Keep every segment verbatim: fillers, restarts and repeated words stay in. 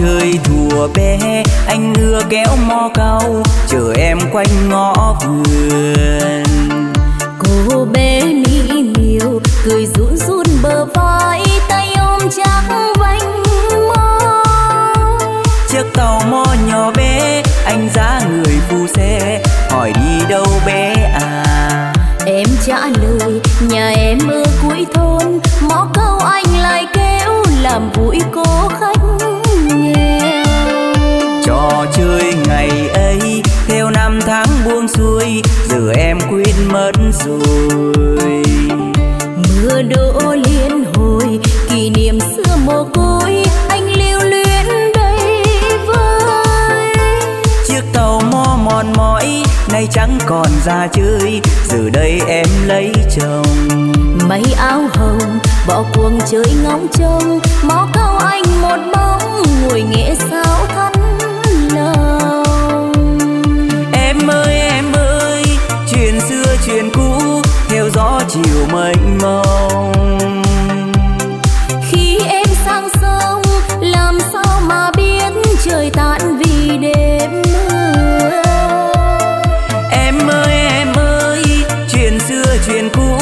chơi thùa bé, anh đưa kéo mò cau chờ em quanh ngõ vườn. Cô bé mỹ miều cười run run bờ vai, tay ôm chắc vành mò. Chiếc tàu mò nhỏ bé, anh giá người phù xe hỏi đi đâu bé à. Em trả lời nhà em ở cuối thôn, mó câu anh lại kêu làm vui cô khách nghèo. Trò chơi ngày ấy theo năm tháng buông xuôi, giờ em quên mất rồi. Mưa đổ liên hồi kỷ niệm xưa mồ côi, anh lưu luyến đây vơi. Chiếc tàu mò mòn mỏi nay chẳng còn ra chơi, giờ đây em lấy chồng. Mấy áo hồng bỏ cuồng chơi ngóng trông, mó câu anh một bóng ngồi nghệ sao thắt lòng. Em ơi em ơi, chuyện xưa chuyện cũ theo gió chiều mênh mông. Khi em sang sông làm sao mà biết trời tan vì đêm mưa. Chuyện cũ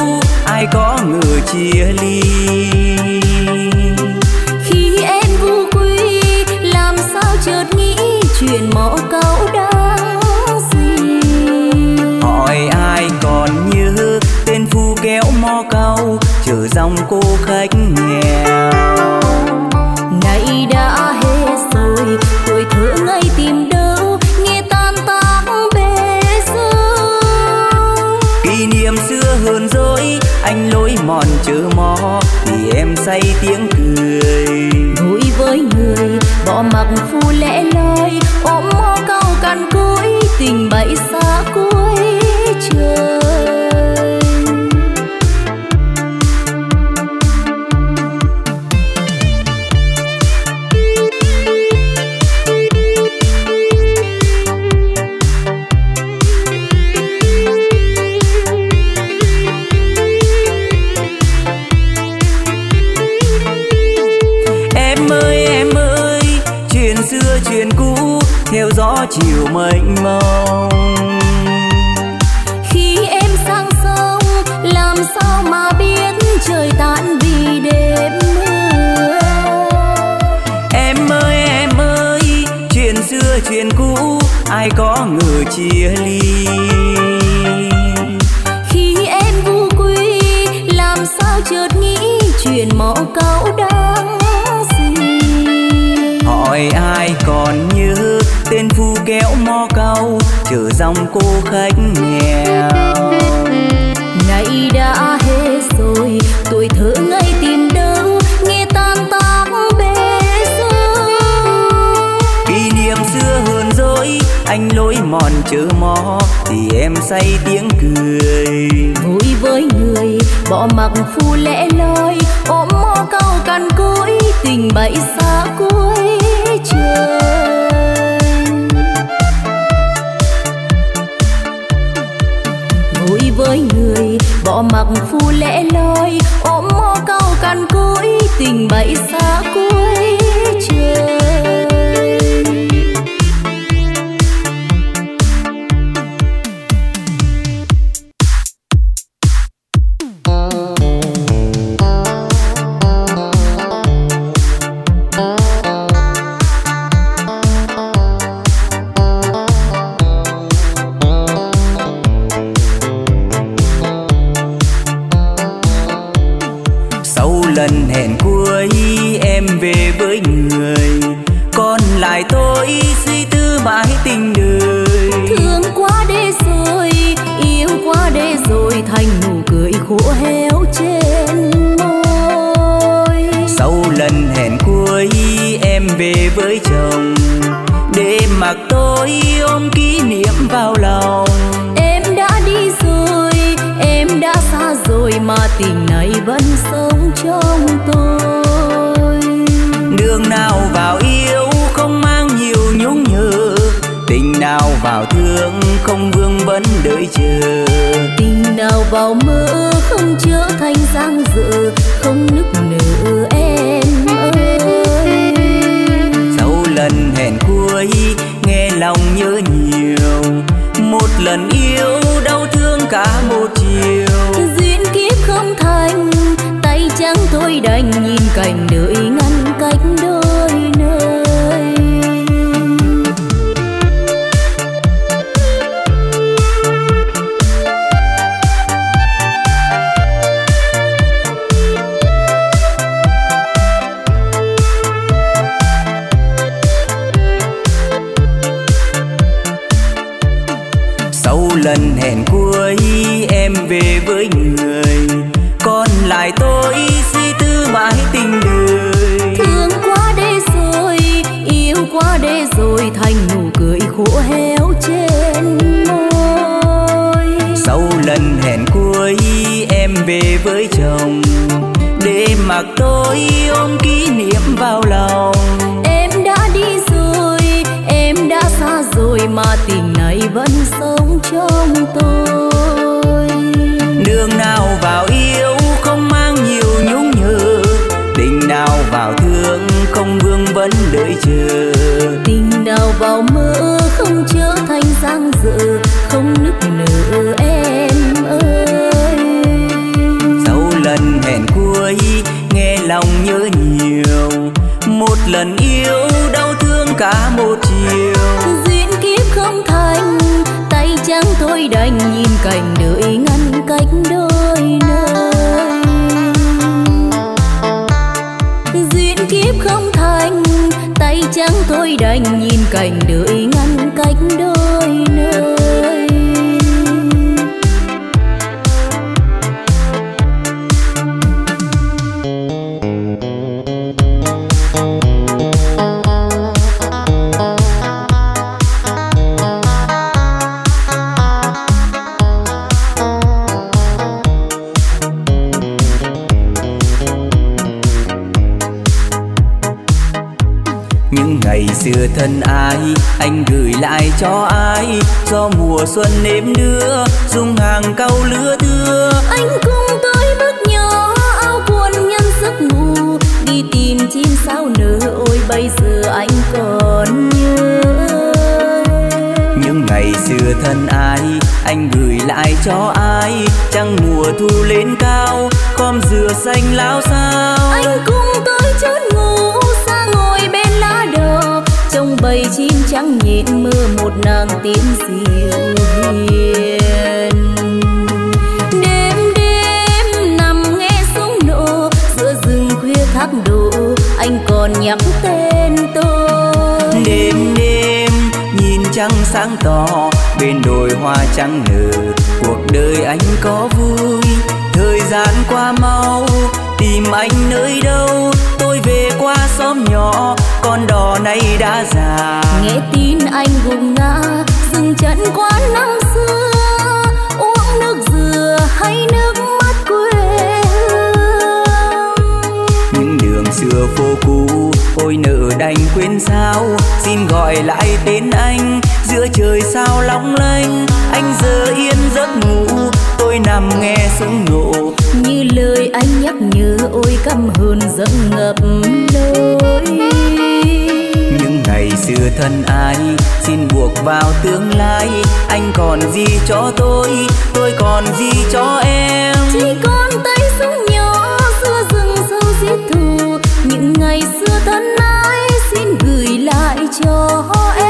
ai có ngờ chia ly. Khi em vô quy làm sao chợt nghĩ chuyện mõ câu đáng gì. Hỏi ai còn nhớ tên phu kéo mò câu chở dòng cô khách nghèo. Nay đã hết rồi tuổi thơ ngây tìm đâu, nghe tan tác bể sông. Kỷ niệm xưa hơn dối, anh lối mòn chớ mò thì em say tiếng cười. Vui với người bỏ mặc phu lẽ loi, ôm mò câu cằn cỗi tình bẫy xa cuối trời. Theo gió chiều mênh mông. Khi em sang sông làm sao mà biết trời tan vì đêm mưa. Em ơi em ơi, chuyện xưa chuyện cũ ai có ngờ chia ly. Khi em vô quy làm sao chợt nghĩ chuyện mõ câu đáng gì. Hỏi ai còn nhớ tên phu kéo mò câu chở dòng cô khách nghèo. Nay đã hết rồi tuổi thơ ngây tìm đâu, nghe tan tác bể sông. Kỷ niệm xưa hờn dỗi, anh lối mòn chớ mò thì em say tiếng cười. Vui với người bỏ mặc phu lẽ loi, ôm mò câu cằn cỗi tình bẫy xa cuối trời. Vui với người bỏ mặc phu lẽ loi, ôm mò câu cằn cỗi tình bẫy xa cuối trời. lần hẹn cuối nghe lòng nhớ nhiều, một lần yêu đau thương cả một chiều. Duyên kiếp không thành, tay trắng thôi đành nhìn cảnh đời ngăn cách đôi nơi. Sau lần hẹn cuối em về với người, còn lại tôi suy tư mãi tình đời. Thương quá để rồi, yêu quá để rồi, thành nụ cười khô héo trên môi. Sau lần hẹn cuối em về với chồng, để mặc tôi ôm kỷ niệm vào lòng. Em đã đi rồi, em đã xa rồi, mà tình này vẫn sống trong tôi. Đường nào vào yêu không mang nhiều nhung nhớ, tình nào vào thương không vương vấn đợi chờ. Tình nào vào mơ không trở thành giang dở, không nức nở em ơi. Sau lần hẹn cuối nghe lòng nhớ nhiều, một lần yêu đau thương cả một chiều. Duyên kiếp không thành, tay trắng thôi đành nhìn cảnh đời ngăn cách đôi nơi. Duyên kiếp không thành, tay trắng thôi đành nhìn cảnh đời ngăn cách đôi nơi. Xưa thân ai anh gửi lại cho ai, do mùa xuân nếm đưa dùng hàng cau lứa đưa. Anh cùng tôi bước nhỏ áo cuộn nhân giấc ngủ, đi tìm chim sao nở, ôi bây giờ anh còn nhớ. Những ngày xưa thân ai anh gửi lại cho ai, trăng mùa thu lên cao khom dừa xanh láo sao. Anh cùng tôi chốn ngủ xa ngồi bên lá đờ, trong bầy chim trắng nhện mưa một nàng tím dịu hiền. Đêm đêm nằm nghe súng nổ, giữa rừng khuya thác đổ, anh còn nhắc tên tôi. Đêm đêm nhìn trăng sáng tỏ, bên đồi hoa trắng nở, cuộc đời anh có vui. Thời gian qua mau, tìm anh nơi đâu? Tôi về qua xóm nhỏ, con đò này đã già. Nghe tin anh gục ngã, dừng chân quán năm xưa, uống nước dừa hay nước mắt quê hương. Những đường xưa phố cũ, ôi nợ đành quên sao, xin gọi lại tên anh giữa trời sao long lanh. Anh giờ yên giấc ngủ, tôi nằm nghe súng nổ, như lời anh nhắc nhớ, ôi căm hờn dâng ngập lối. Những ngày xưa thân ai xin buộc vào tương lai, anh còn gì cho tôi, tôi còn gì cho em. Chỉ còn tay súng nhỏ giữa rừng sâu giết thù, những ngày xưa thân ai xin gửi lại cho em.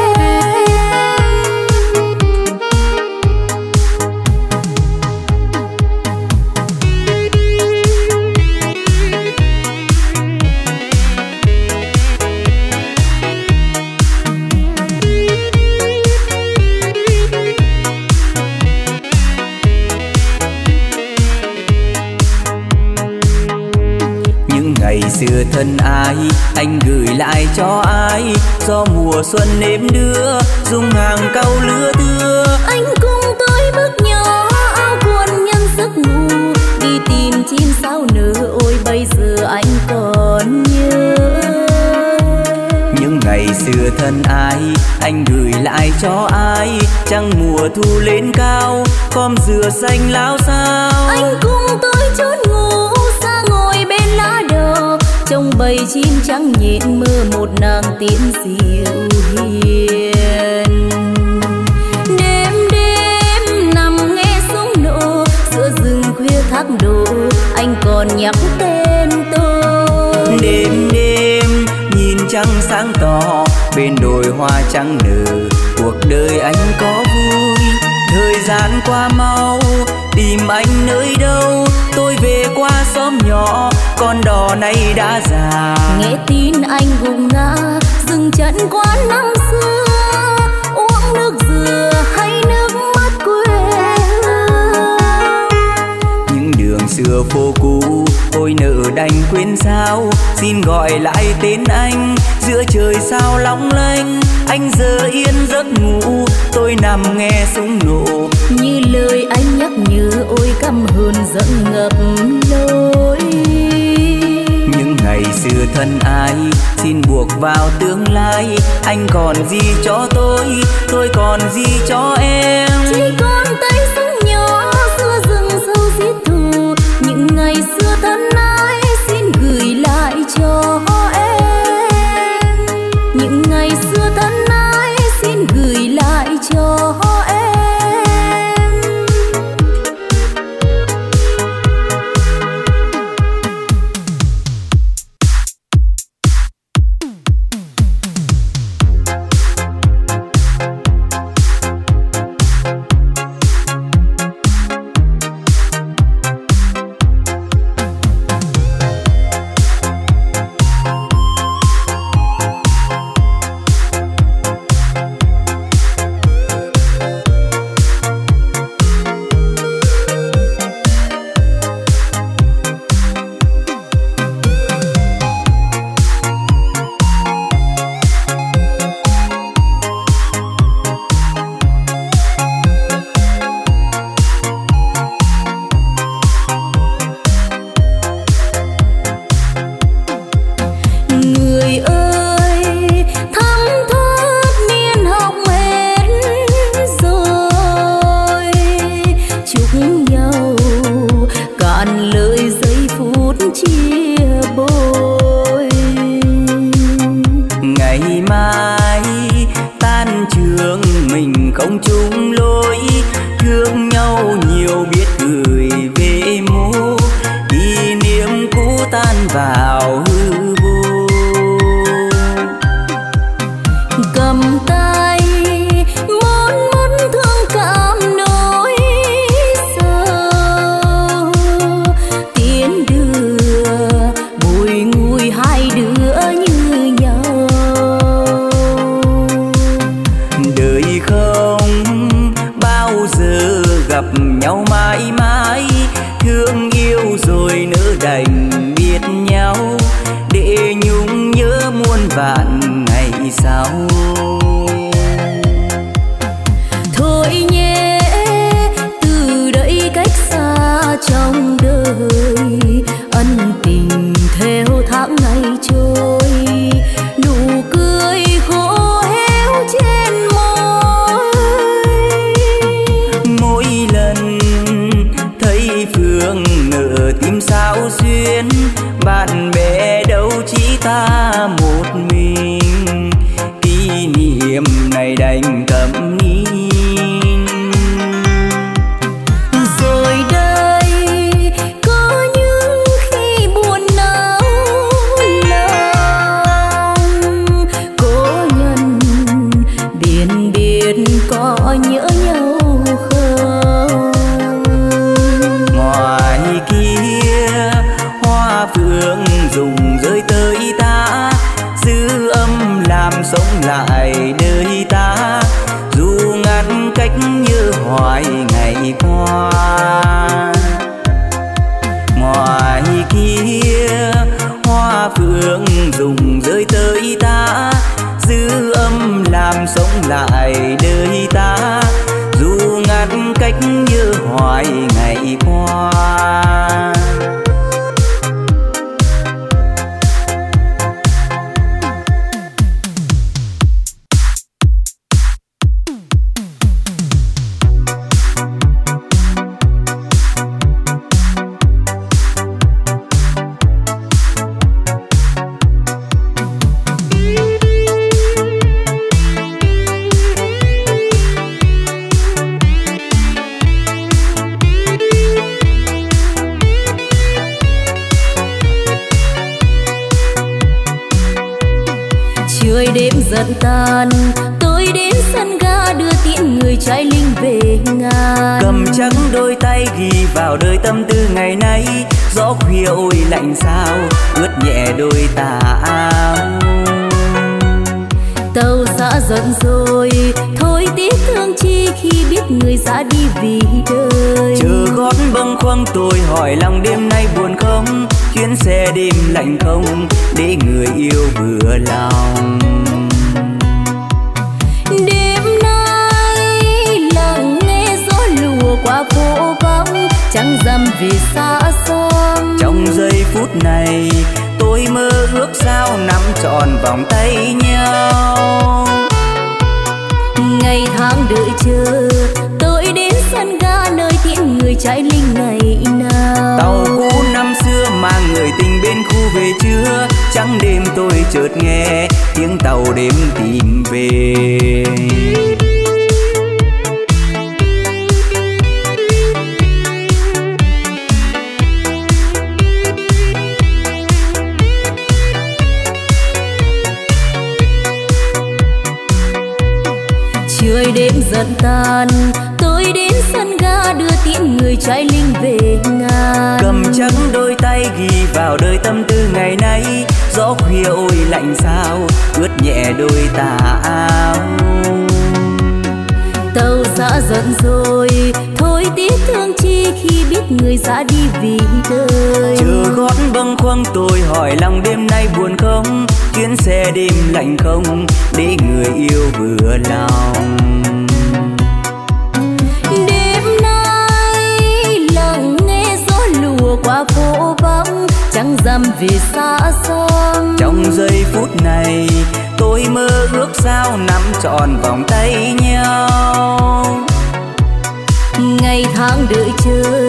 Xưa thân ai anh gửi lại cho ai, do mùa xuân nếm đưa dùng hàng cau lứa đưa. Anh cùng tôi bước nhỏ áo quần nhân giấc ngủ, đi tìm chim sao nở, ôi bây giờ anh còn nhớ. Những ngày xưa thân ai anh gửi lại cho ai, trăng mùa thu lên cao khom dừa xanh láo sao. Anh cùng tôi chốn ngủ xa ngồi bên lá đờ, trong bầy chim trắng nhện mơ một nàng tiên diệu hiền. Đêm đêm nằm nghe xuống nổ giữa rừng khuya thác đổ, anh còn nhắc tên tôi. Đêm đêm nhìn trăng sáng tỏ bên đồi hoa trắng nở, cuộc đời anh có vui. Thời gian qua mau, tìm anh nơi đâu? Tôi về qua xóm nhỏ, con đò này đã già. Nghe tin anh gục ngã, dừng chân quá năm xưa, uống nước dừa hay nước mắt quê hương. Những đường xưa phố cũ, ôi nợ đành quên sao? Xin gọi lại tên anh, giữa trời sao long lanh. Anh giờ yên giấc ngủ, tôi nằm nghe súng nổ. Như lời anh nhắc nhớ, ôi căm hờn giận ngập lối. Những ngày xưa thân ai, xin buộc vào tương lai. Anh còn gì cho tôi, tôi còn gì cho em. Chỉ còn tay súng nhỏ, xưa rừng sâu giết thù. Những ngày xưa thân ai, xin gửi lại cho em. Những ngày xưa thân ai, xin gửi lại cho em. giật tan. Tôi đến sân ga đưa tiễn người trai linh về ngàn. Cầm trắng đôi tay ghi vào đời tâm tư ngày nay. Gió khuya ôi lạnh sao ướt nhẹ đôi tà áo. Tàu xã giận rồi thôi tiếc thương chi khi biết người xã đi vì đời. Chờ gót bâng khuâng tôi hỏi lòng đêm nay buồn không, chuyến xe đêm lạnh không để người yêu vừa lòng. Đêm nay lặng nghe gió lùa qua phố vắng, chẳng dám về xa xăm. Trong giây phút này tôi mơ ước sao nắm tròn vòng tay nhau. Ngày tháng đợi chờ tôi đến sân ga nơi tiễn người trai linh ngày nào. Tàu cũ năm xưa mang người tình bên khu về chưa. Trắng đêm tôi chợt nghe tiếng tàu đêm tìm về. Trời đêm dần tan, tôi đến sân ga đưa tiễn người trai linh về ngàn. Cầm trắng đôi tay ghi vào đời tâm tư ngày nay. Gió khuya ôi lạnh sao ướt nhẹ đôi tà áo. Tàu xã giận rồi thôi tiếc thương chi khi biết người xã đi vì đời. Chờ gót bâng khuâng tôi hỏi lòng đêm nay buồn không, chuyến xe đêm lạnh không để người yêu vừa lòng. Đêm nay lặng nghe gió lùa qua phố vắng, chẳng dám về xa xăm. Trong giây phút này tôi mơ ước sao nắm tròn vòng tay nhau. Ngày tháng đợi chờ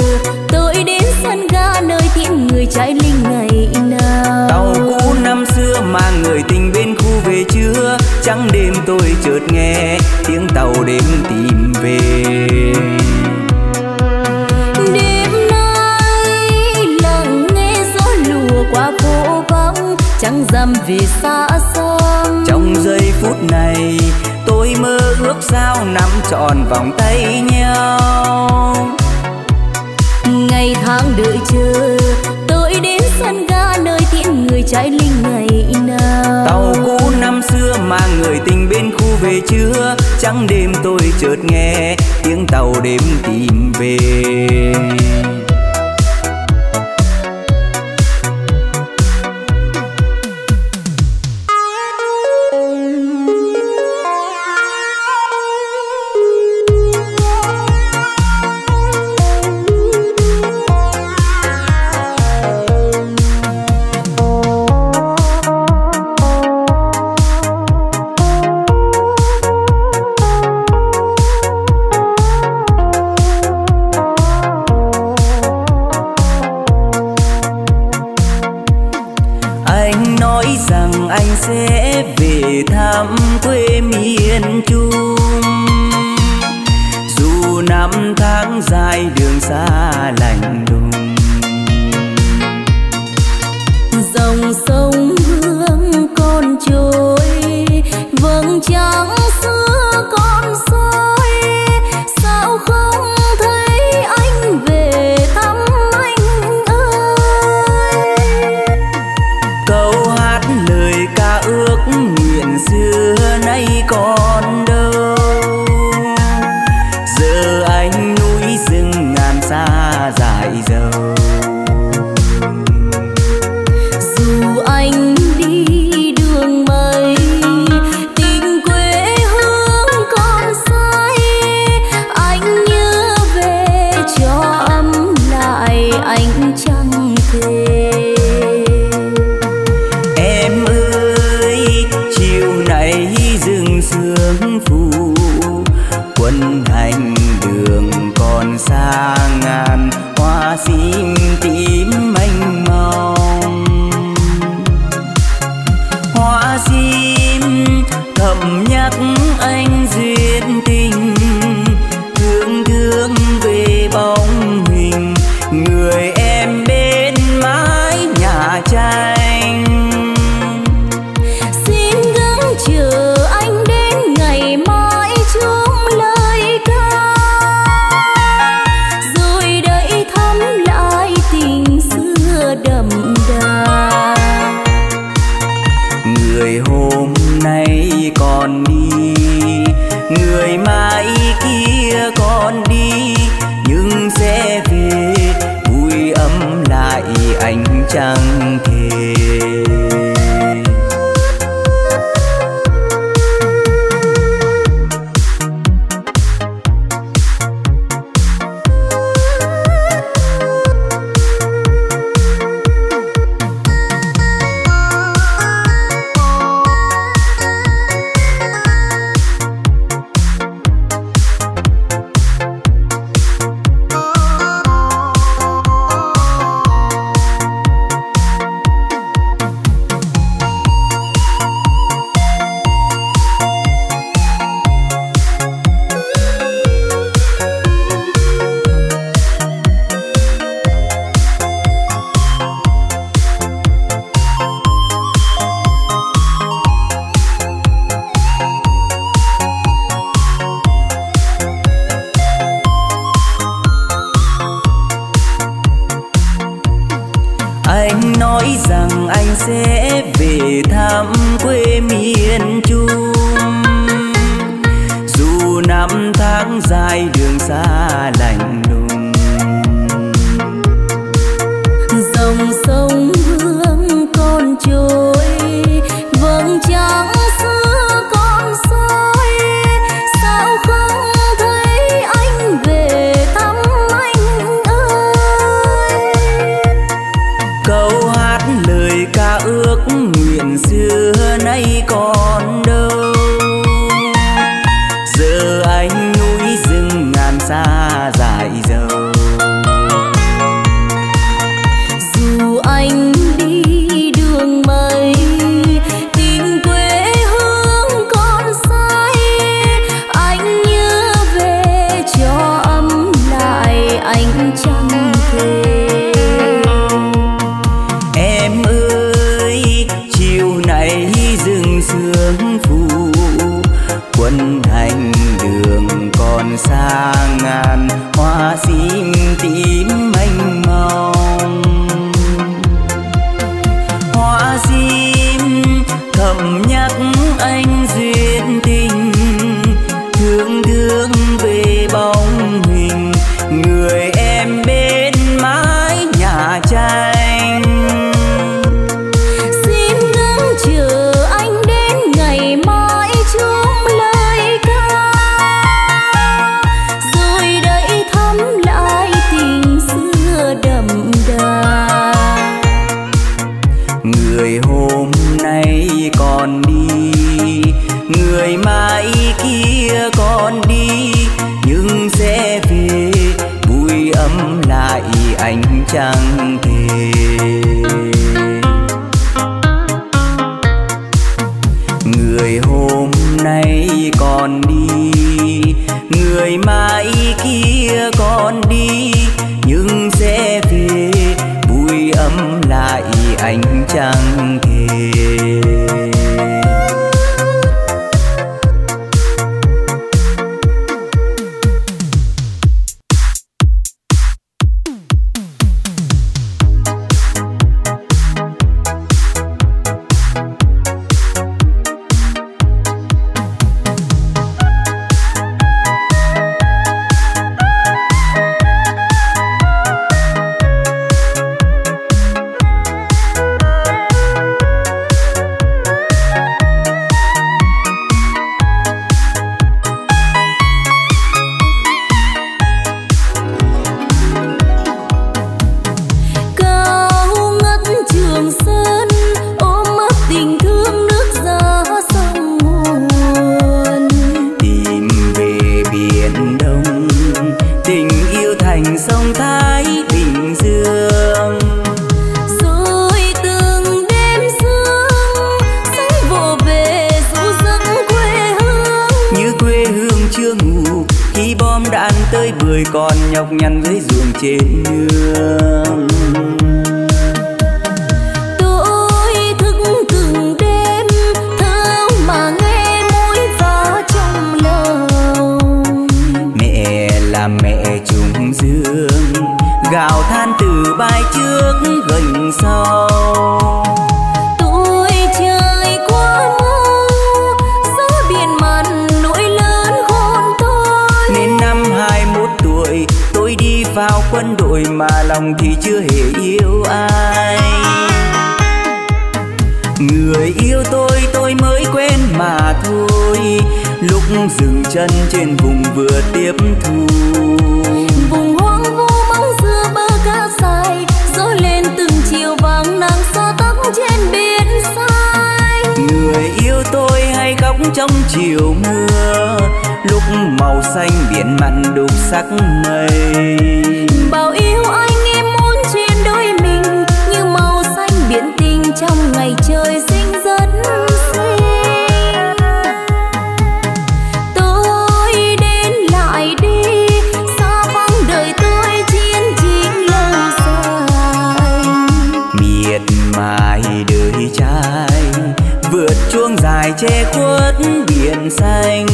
tôi đến sân ga nơi tiễn người trai linh ngày nào. Tàu cũ năm xưa mang người tình bên khu về chưa. Trắng đêm tôi chợt nghe tiếng tàu đêm tìm về. Đêm nay lặng nghe gió lùa qua phố vắng, chẳng dám về xa xăm. Trong giây phút này tôi mơ ước sao nắm tròn vòng tay nhau. Ngày tháng đợi chờ tôi đến sân ga nơi tiễn người trai linh ngày nào. Tàu cũ năm xưa mang người tình bên khu về chưa. Trắng đêm tôi chợt nghe tiếng tàu đêm tìm về. Thank you. người mai kia con đi nhưng sẽ về vui âm lại ánh trăng thề. Tôi trời quá mơ gió biển mặn nỗi lớn vẫn đổi mà lòng thì chưa hề yêu ai. Người yêu tôi tôi mới quen mà thôi, lúc dừng chân trên vùng vừa tiếp thu. Vùng hoang vu mong dừa bờ cát dài, dối lên từng chiều vàng nắng xóa tóc trên biển sai. Người yêu tôi hay khóc trong chiều mưa, lúc màu xanh biển mặn đục sắc mây. Bao yêu anh em muốn chuyện đôi mình, như màu xanh biển tình trong ngày trời xinh rất xinh. Tôi đến lại đi, xa vắng đời tôi chiến chính lâu dài. Miệt mài đời trai, vượt chuông dài che khuất biển xanh.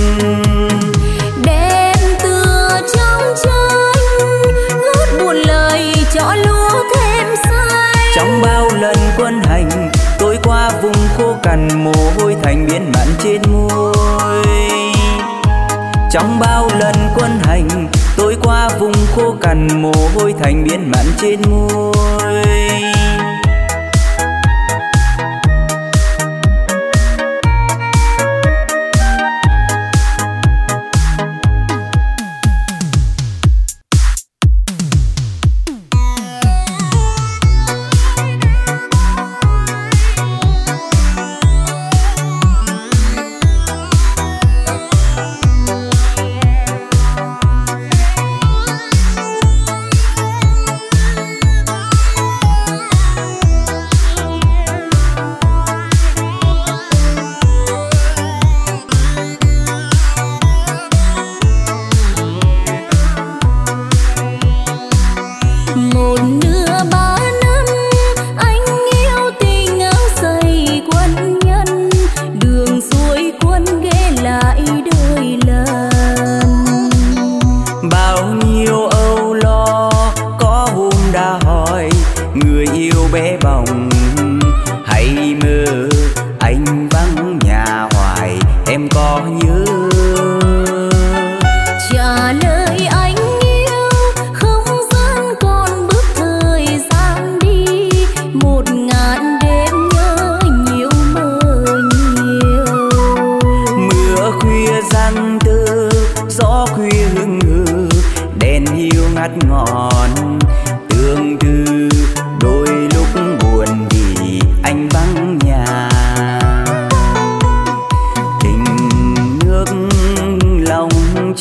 Đêm tựa trong tranh, ngút buồn lời cho lúa thêm say. Trong bao lần quân hành, tôi qua vùng khô cằn mồ hôi thành biển mặn trên môi. Trong bao lần quân hành, tôi qua vùng khô cằn mồ hôi thành biển mặn trên môi.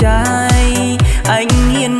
Trai anh hiên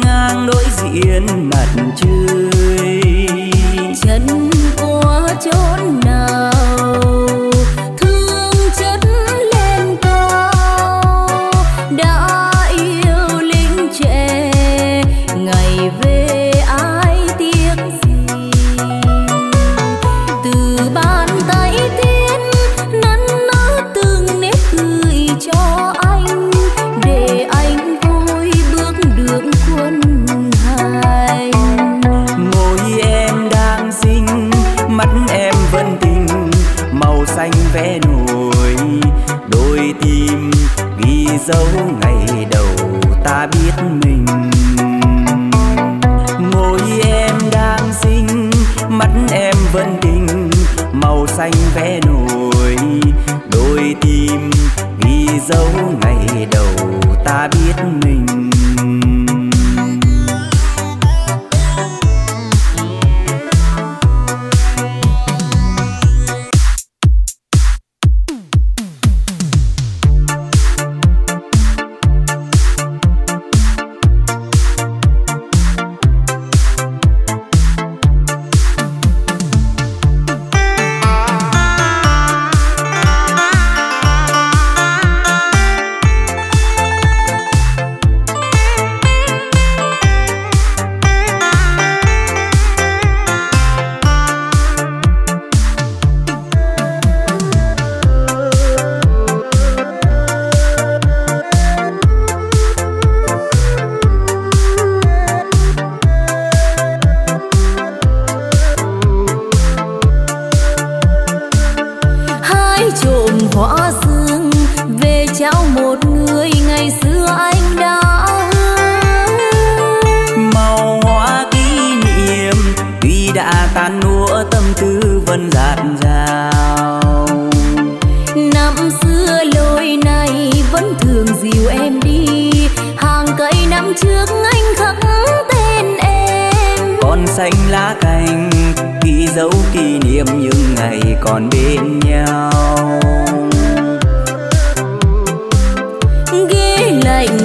ngang đối diện mặt trời. Lạnh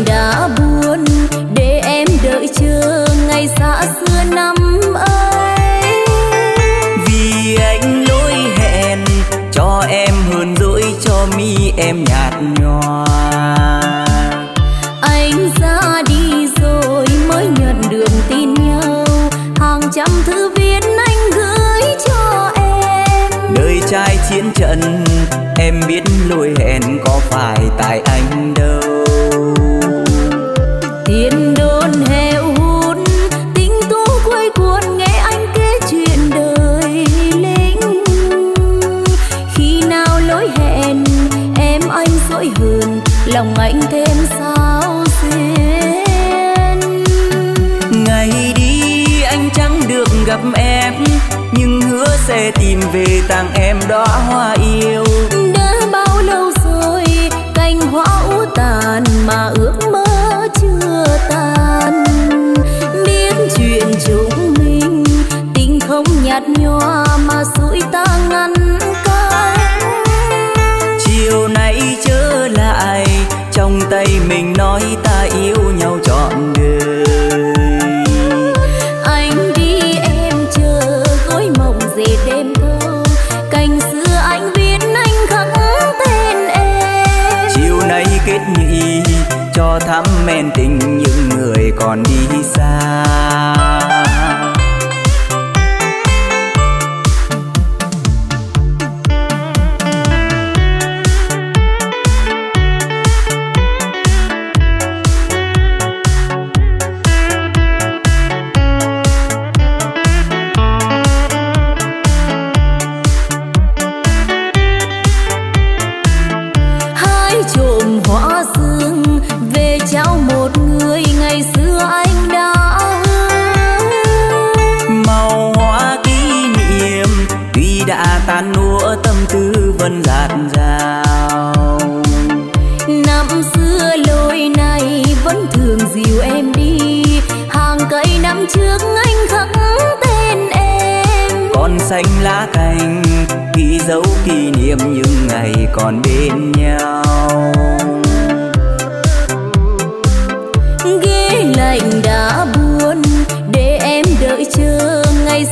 đã buồn để em đợi chờ ngày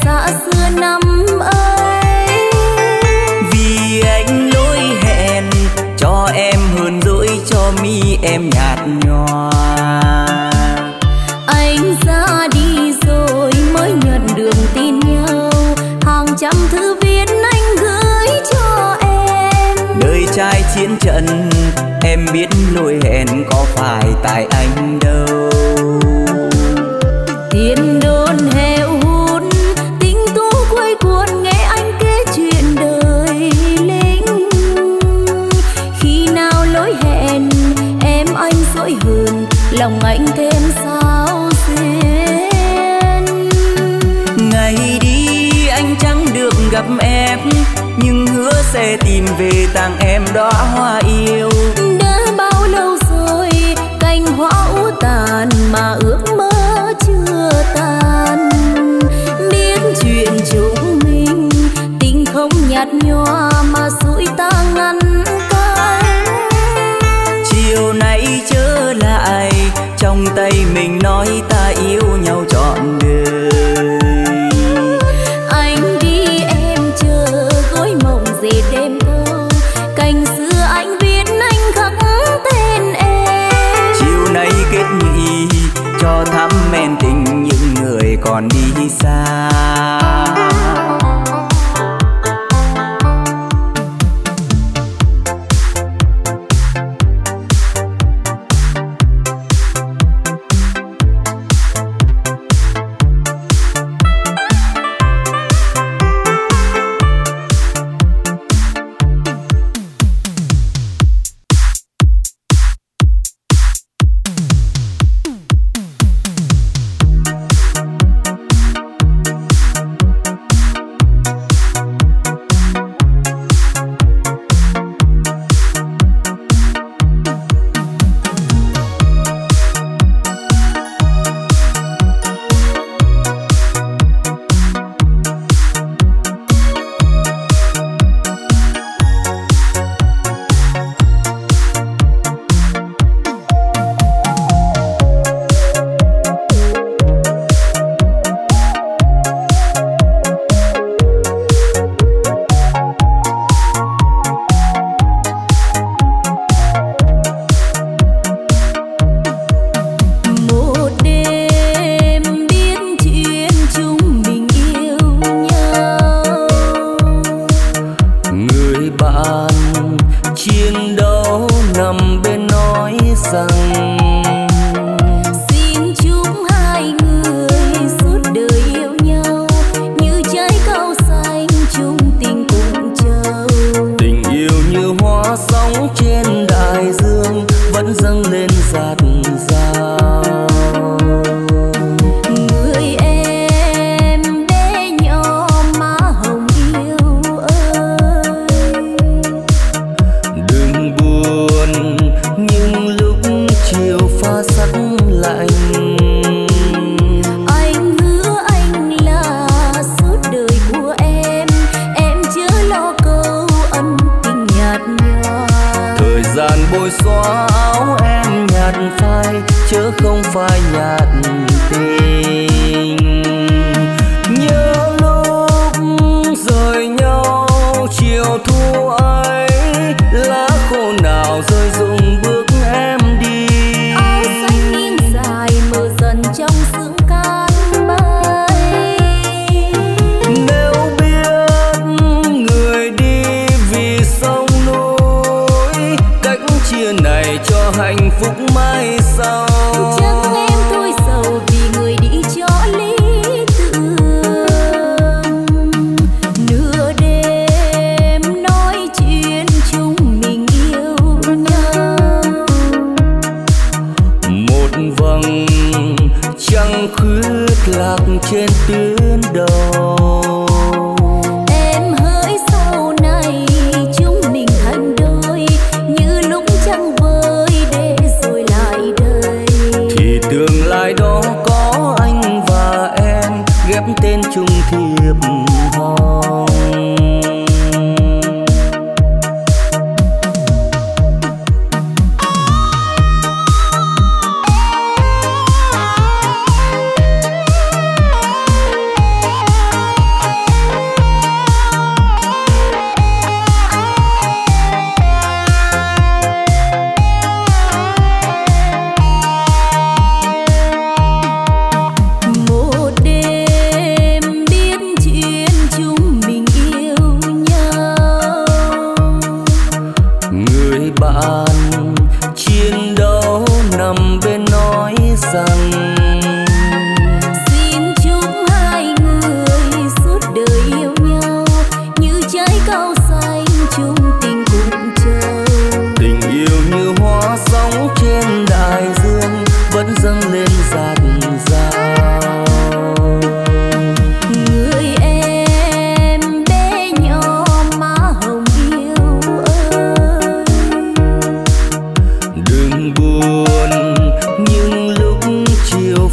xa xưa năm. trăm thư viết anh gửi cho em. Đời trai chiến trận em biết nỗi hẹn có phải tại anh đâu. Thiên đôn heo hút tính tú quay cuộn nghe anh kể chuyện đời lính. Khi nào lối hẹn em anh dỗi hờn lòng anh thêm sao duyên. Ngày đi anh chẳng được gặp em nhưng hứa sẽ tìm về tặng em đóa hoa yêu. Đã bao lâu rồi cành hoa úa tàn mà ước mơ chưa tan. Biết chuyện chúng mình tình không nhạt nhòa mà rủi ta ngăn cay. Chiều nay trở lại trong tay mình nói ta yêu nhau trọn đời. Anh đi em chờ gối mộng dệt đêm thơ cành xưa anh viết anh khắc tên em. Chiều nay kết nghị cho thắm men tình những người còn đi xa.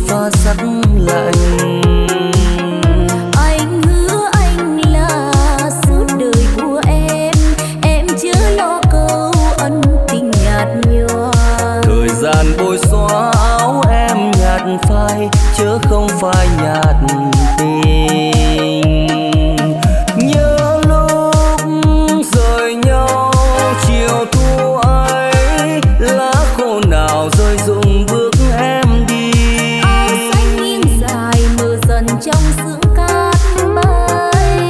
pha sắc lạnh. Chớ không phải nhạt tình, nhớ lúc rời nhau chiều thu ấy, lá khô nào rơi rụng bước em đi. Áo xanh im dài mờ dần trong sương cát bay.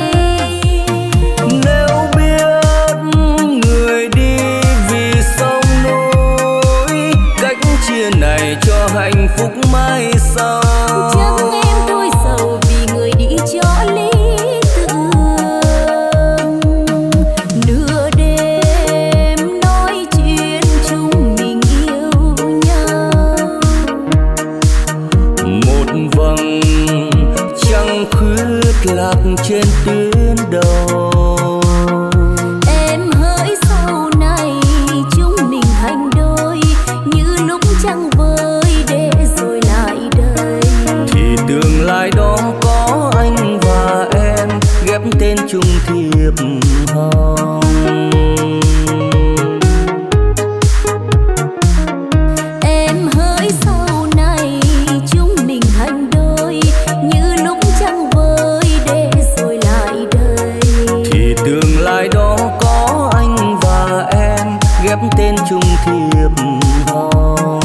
Nếu biết người đi vì sông núi, cách chia này cho hạnh phúc mai sau. Trên tuyến đầu em hỡi, sau này chúng mình thành đôi như lúc trăng vơi để rồi lại đời. Thì tương lai đó có anh và em ghép tên chung thiệp hồng. Em hỡi, sau này chúng mình thành đôi như lúc trăng vơi. Tương lai đó có anh và em ghép tên chung thiệp hồng.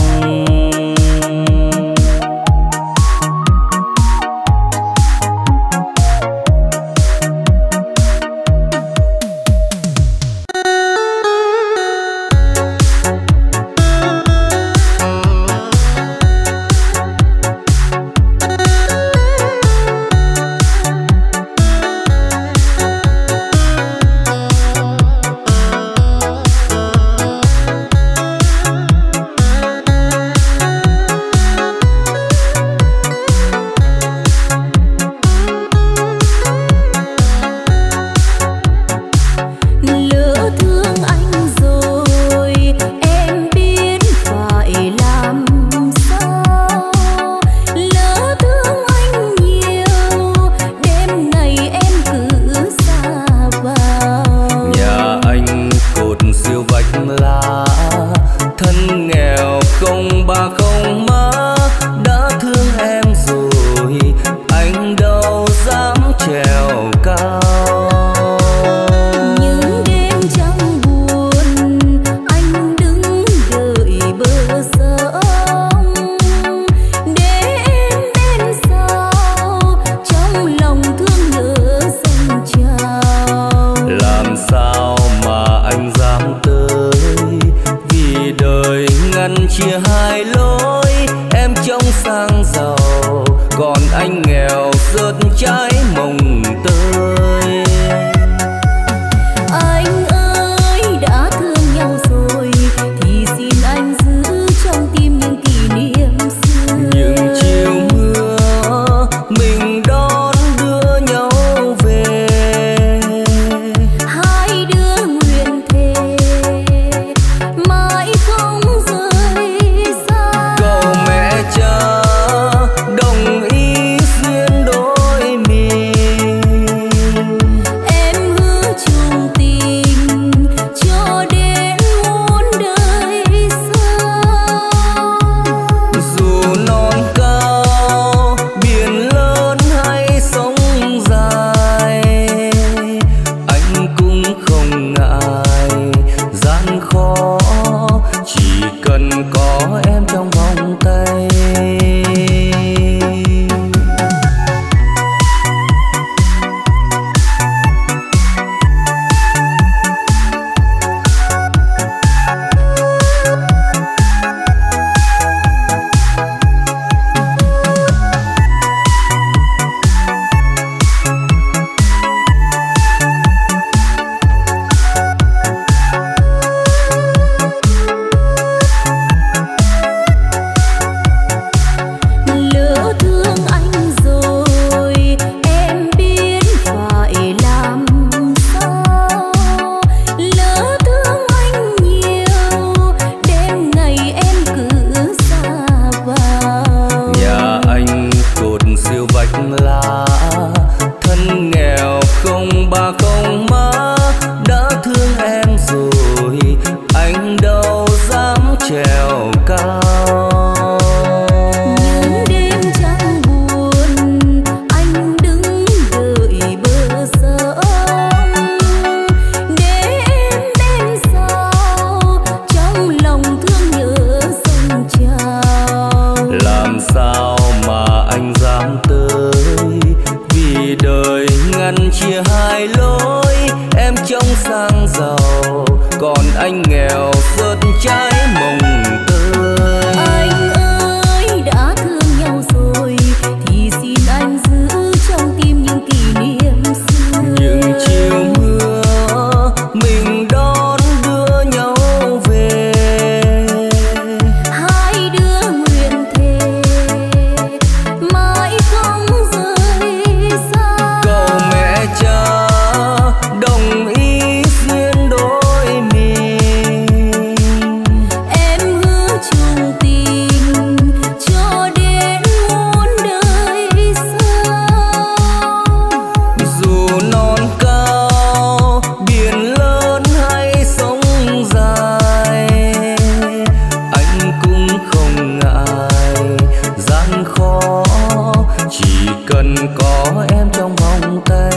Chia hai lối, em trông sang giàu, còn anh nghèo rớt trái mồng tơi. Anh ơi, đã thương nhau rồi thì xin anh giữ trong tim những kỷ niệm xưa. Những chiều mưa mình đón đưa nhau về, hai đứa nguyện thề mãi không rời. Cha đồng ý duyên đôi miền, cần có em trong vòng tay.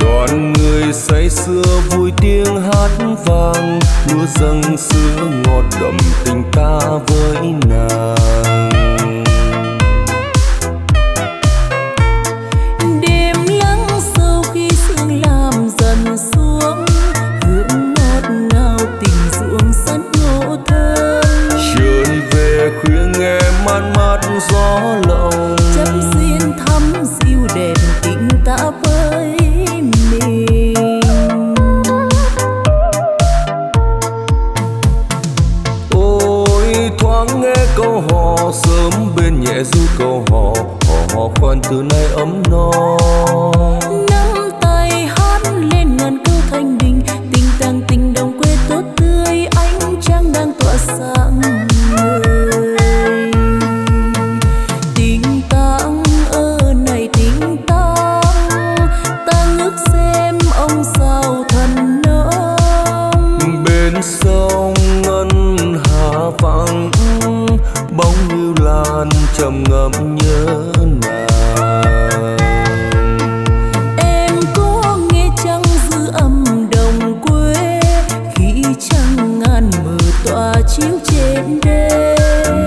Đoàn người say sưa vui tiếng hát vang, lúa dâng sữa ngọt đậm tình ta với nàng. Gió lộng chấm duyên thắm dịu đèn tình ta với mình. Ôi thoáng nghe câu hò sớm bên nhẹ du câu hò, hò hò khoan từ nay ấm no. Nắm tay hát lên ngàn câu thanh bình, tình tàng tình đồng quê tốt tươi, ánh trăng đang tỏa sáng người. Sông ngân hà vắng bóng lưu lan trầm ngâm nhớ nàng. Em có nghe trăng giữ âm đồng quê, khi trăng ngàn mờ tỏa chiếu trên đêm.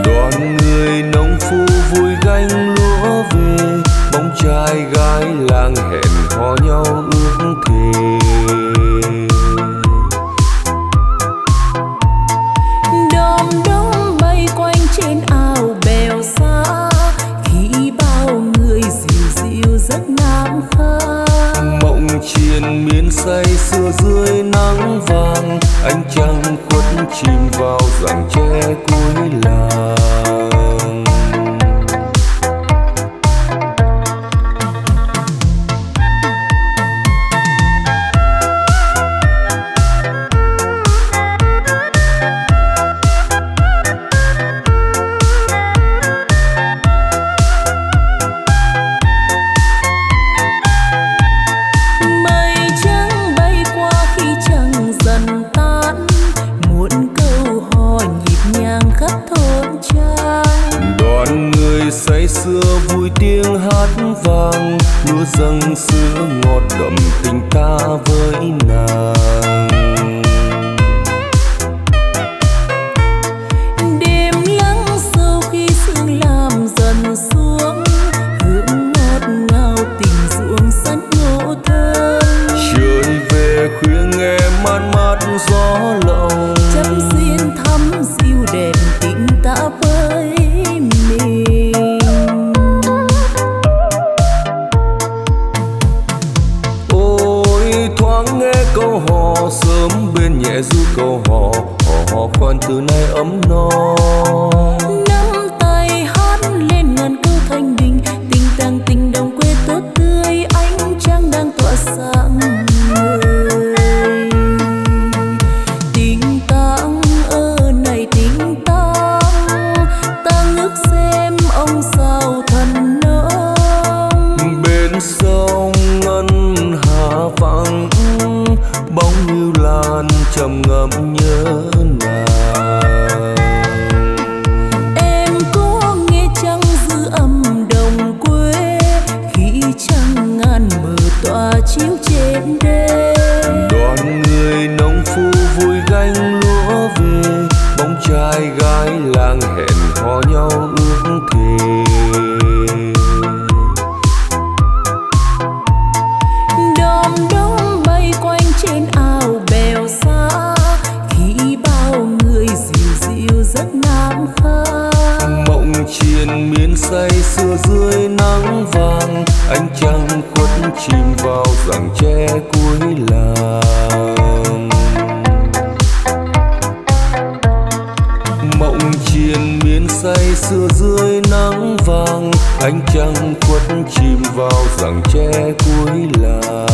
Đoàn người nông phu vui gánh lúa về, bóng trai gái làng hẹn hò nhau ước thề. Triền miên say sưa dưới nắng vàng, ánh trăng khuất chìm vào rặng tre cuối làng. Vang lúa dâng sữa ngọt đậm tình ta với nàng. Đêm lắng sâu khi sương làm dần xuống, hương ngọt ngào tình ruộng sẵn ngộ thơm. Trời về khuya nghe man mát gió lộng, chấm duyên thắm dịu đèn tình ta với mình. Câu hò sớm bên nhẹ du câu hò, hò hò khoan từ nay ấm no. Nắm tay hát lên ngàn câu thanh bình, tình tàng tình đồng quê tốt tươi, ánh trăng đang tỏa sáng người. Tình tang ơ này tình tang, ta ngước xem ông sao thần nông. Bên sông ngân hà vắng, bóng lưu lan trầm ngâm nhớ nàng. Em có nghe trăng giữ âm đồng quê, khi trăng ngàn mờ tỏa chiếu trên đêm. Đoàn người nông phu vui gánh lúa về, bóng trai gái làng hẹn hò nhau ước thề. Triền miên say sưa dưới nắng vàng, ánh trăng khuất chìm vào rặng tre cuối làng. Mộng triền miên say sưa dưới nắng vàng, ánh trăng khuất chìm vào rặng tre cuối làng.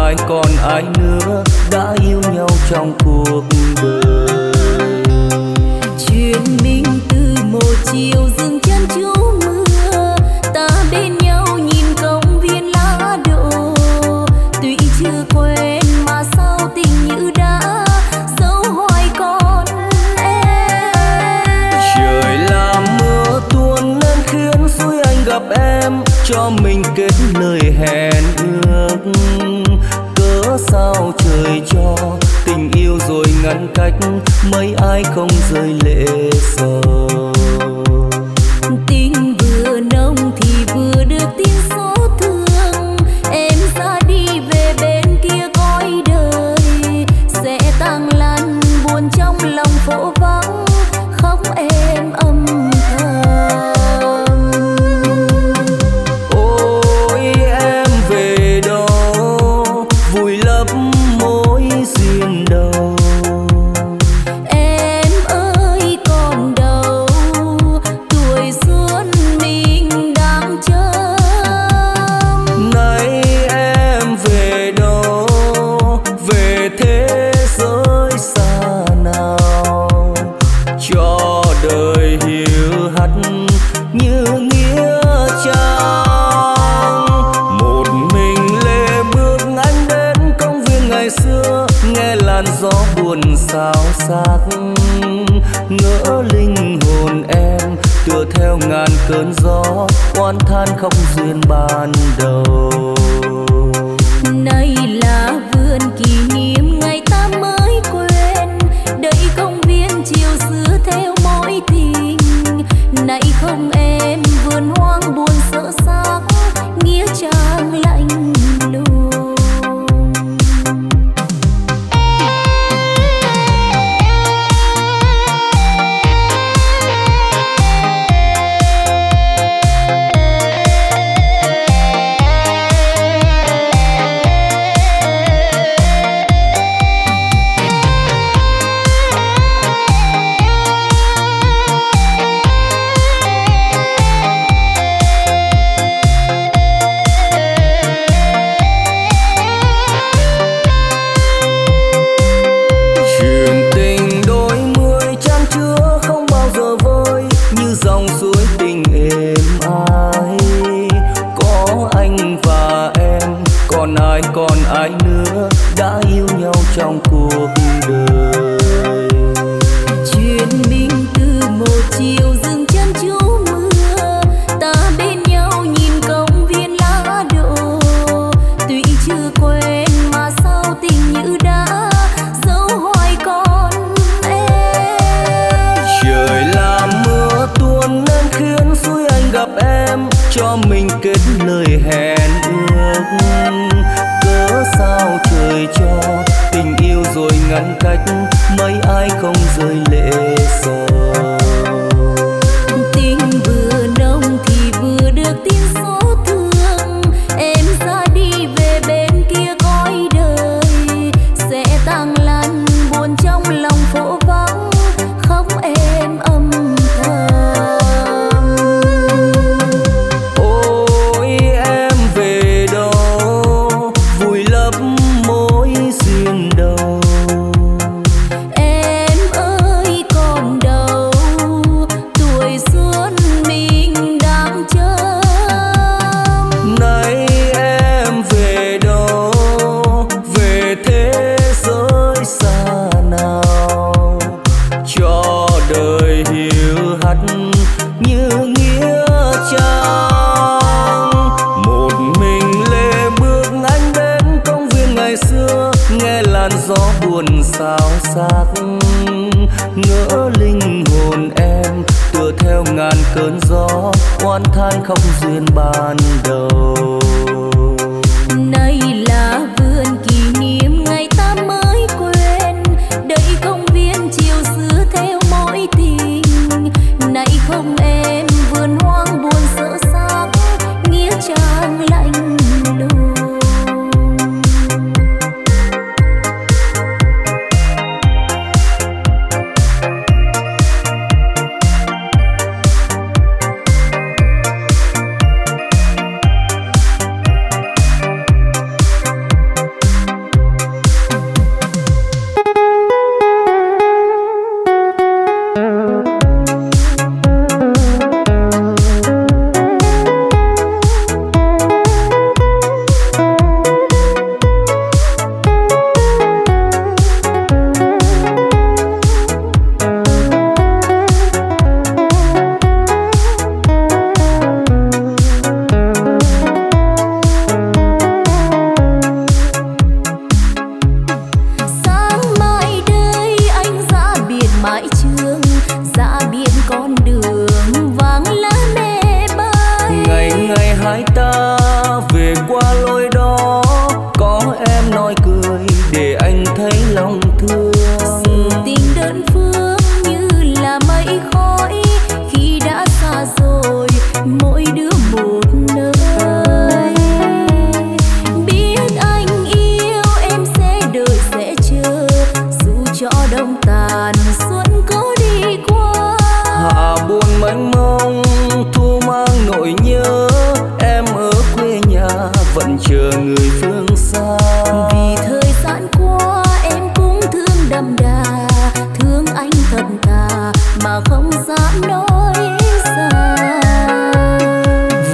ai còn ai nữa đã yêu nhau trong cuộc đời. Chuyện mình từ một chiều dừng chân chú mưa, ta bên nhau nhìn công viên lá đổ. Tuy chưa quen mà sao tình như đã dấu hoài con em. Trời làm mưa tuôn lên khiến suối anh gặp em, cho mình kết lời hẹn ước. Cớ sao trời cho tình yêu rồi ngăn cách, mấy ai không rơi lệ sầu. Tình vừa nông thì vừa được tiếng số thương, em ra đi về bên kia cõi đời, sẽ tang lan buồn trong lòng phố vắng, khóc em âm thầm. Ôi em về đâu, vùi lấp mối duyên đầu. Sao xác ngỡ linh hồn em tựa theo ngàn cơn gió, oán than không duyên ban đầu. Nay là vườn kỷ niệm ngày ta mới quen, đây công viên chiều xưa theo mỗi tình. Nay không em vườn hoang buồn sợ xác, nghĩa trang lạnh lùng. Cho mình kết lời hẹn ước, cớ sao trời cho tình yêu rồi ngăn cách, mấy ai không rơi lệ sầu. Tình vừa nông thì vừa được tiếng số thương, em ra đi về bên kia cõi đời, sẽ tang lan buồn trong lòng phố vắng, khóc em âm thầm. Sao xác ngỡ linh hồn em tựa theo ngàn cơn gió, oán than không duyên ban đầu. Nay là vườn kỷ niệm ngày ta mới quen, đây công viên chiều xưa theo mỗi tình. Nay không em vườn hoang buồn sợ xác, nghĩa trang lạnh lùng. để anh thấy lòng thương. Sự tình đơn phương như là mây khói, khi đã xa rồi mỗi đứa một nơi. Biết anh yêu em sẽ đợi sẽ chờ, dù cho đông tàn xuân có đi qua. Hạ buồn mênh mông thu mang nỗi nhớ, em ở quê nhà vẫn chờ người phương xa. Vì thời gian qua em cũng thương đậm đà, thương anh thật thà mà không dám nói xa.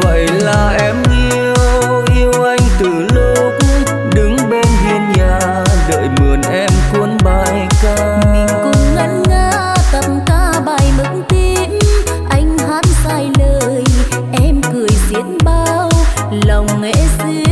Vậy là em yêu, yêu anh từ lúc đứng bên hiên nhà, đợi mượn em cuốn bài ca. Mình cùng ngân nga tập ca bài mực tím, anh hát sai lời, em cười diễn bao lòng nghệ sĩ.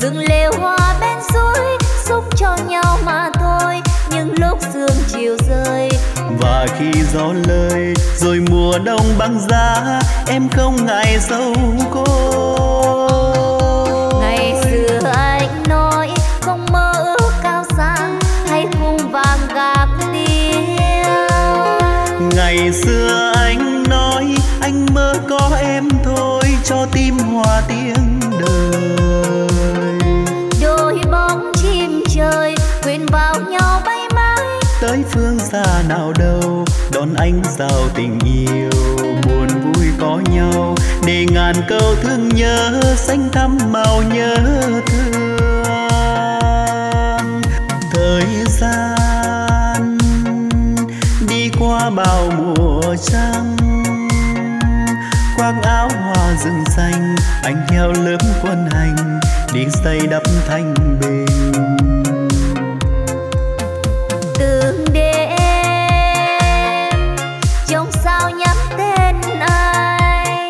Dừng lều hoa bên suối, sống cho nhau mà thôi. Nhưng lúc liêu rơi. Và khi gió lời rồi mùa đông băng giá, em không ngại dấu cô. Ngày xưa anh nói không mơ ước cao xa, hay khung vàng gạc liêu. Ngày xưa anh nói anh mơ có em thôi, cho tim hòa tiếng đời. Đôi bóng chim trời quên vào nhau bay mãi, tới phương xa nào đâu đón ánh sao tình yêu. Buồn vui có nhau để ngàn câu thương nhớ, xanh thắm màu nhớ thương. Thời gian đi qua bao mùa trăng, khoác áo hoa rừng xanh, anh theo lớp quân hành đi xây đắp Thanh Bình. Từng đêm trong sao nhắm tên anh,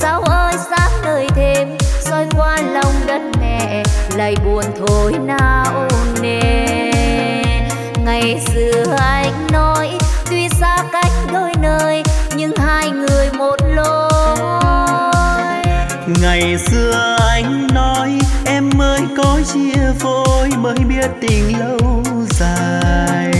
sao ơi sáng đời thêm soi qua lòng đất mẹ, lại buồn thôi nào nề. Ngày xưa anh nói tuy xa cách đôi nơi, nhưng hai người một lối. Ngày xưa anh nói em mới có chia phôi, mới biết tình lâu dài.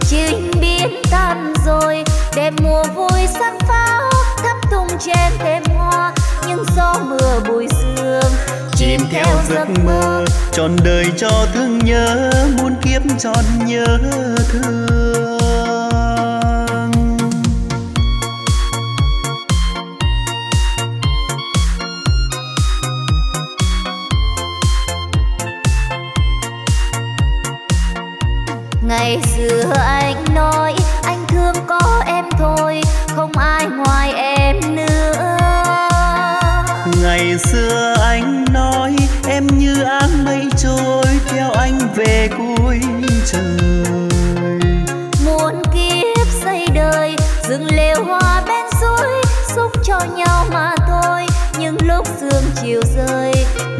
Chính biến tan rồi đẹp mùa vui sắc pháo, thắp tung trên thêm hoa những gió mưa bụi sương. Chìm theo giấc mơ trọn đời cho thương nhớ, muôn kiếp tròn nhớ thương. Ngày xưa anh nói anh thương có em thôi, không ai ngoài em nữa. Ngày xưa anh nói em như áng mây trôi, theo anh về cuối trời. Muôn kiếp xây đời rừng lều hoa bên suối, xúc cho nhau mà thôi những lúc sương chiều rơi.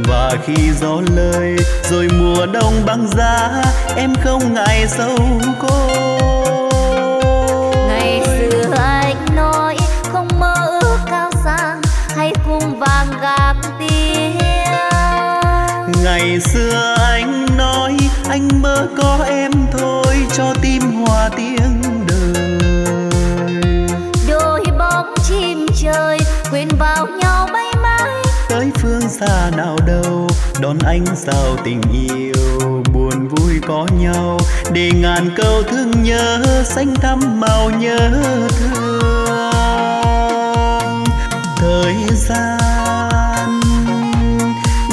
Và khi gió lời rồi mùa đông băng giá, em không ngại dấu cô. Ngày xưa anh nói không mơ ước cao sang, hay khung vàng gạc tiếng. Ngày xưa anh nói anh mơ có em thôi, cho tim hòa tiếng đời. Đôi bóng chim trời quên vào nhau bay mãi, tới phương xa nào đâu đón ánh sao tình yêu. Buồn vui có nhau để ngàn câu thương nhớ, xanh thắm màu nhớ thương. Thời gian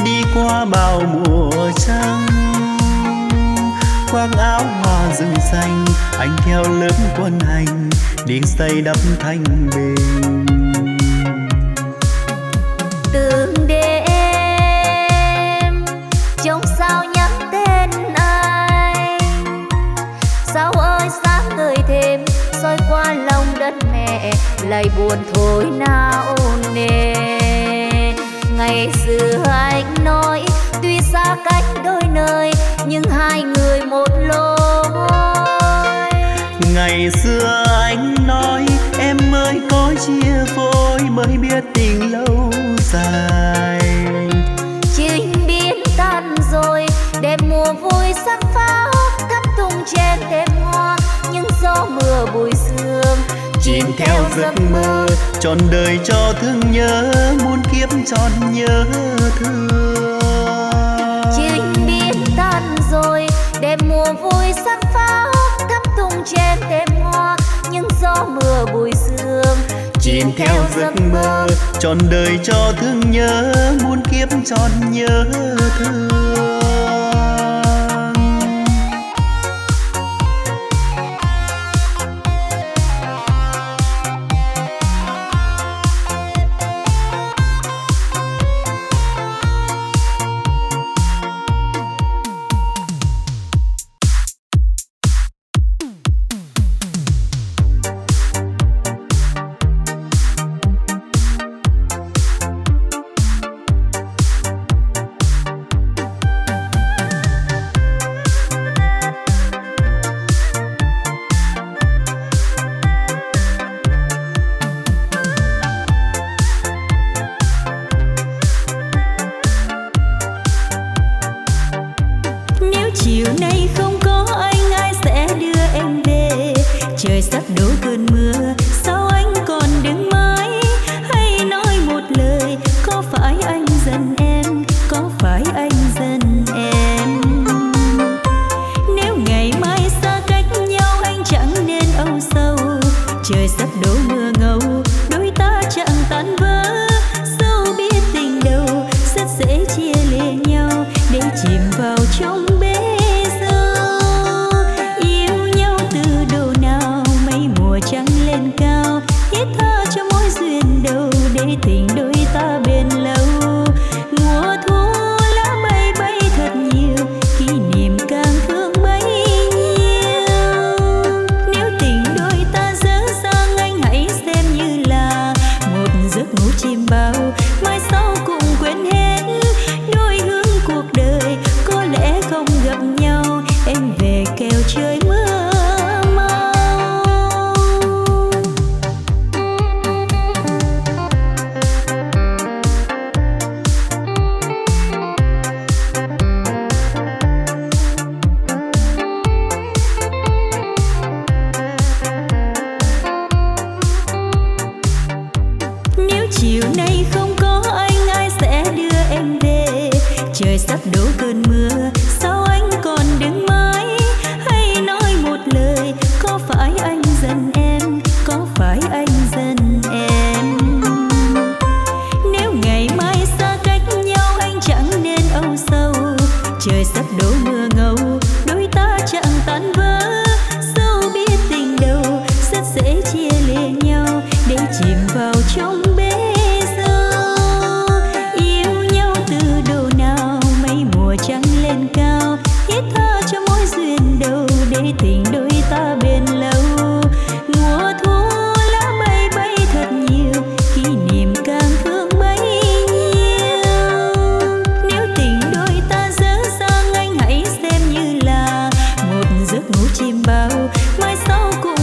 đi qua bao mùa trăng, khoác áo hoa rừng xanh, anh theo lớp quân hành đi xây đắp Thanh Bình. Từng đêm trong sao nhắm tên anh, sao ơi sáng đời thêm soi qua lòng đất mẹ, lại buồn thôi nào nề. Ngày xưa anh nói tuy xa cách đôi nơi, nhưng hai người một lối. Ngày xưa anh nói em mới có chia phôi, mới biết tình lâu dài. Chính biến tan rồi đẹp mùa vui sắc pháo, thắp tung trên thêm hoa những gió mưa bụi sương. Chìm theo giấc mơ trọn đời cho thương nhớ, muôn kiếp tròn nhớ thương. Chính biến tan rồi đẹp mùa vui sắc pháo, thắp tung trên thêm hoa những gió mưa bụi sương. Chìm theo giấc mơ trọn đời cho thương nhớ, muôn kiếp tròn nhớ thương. chim bao mai sau cùng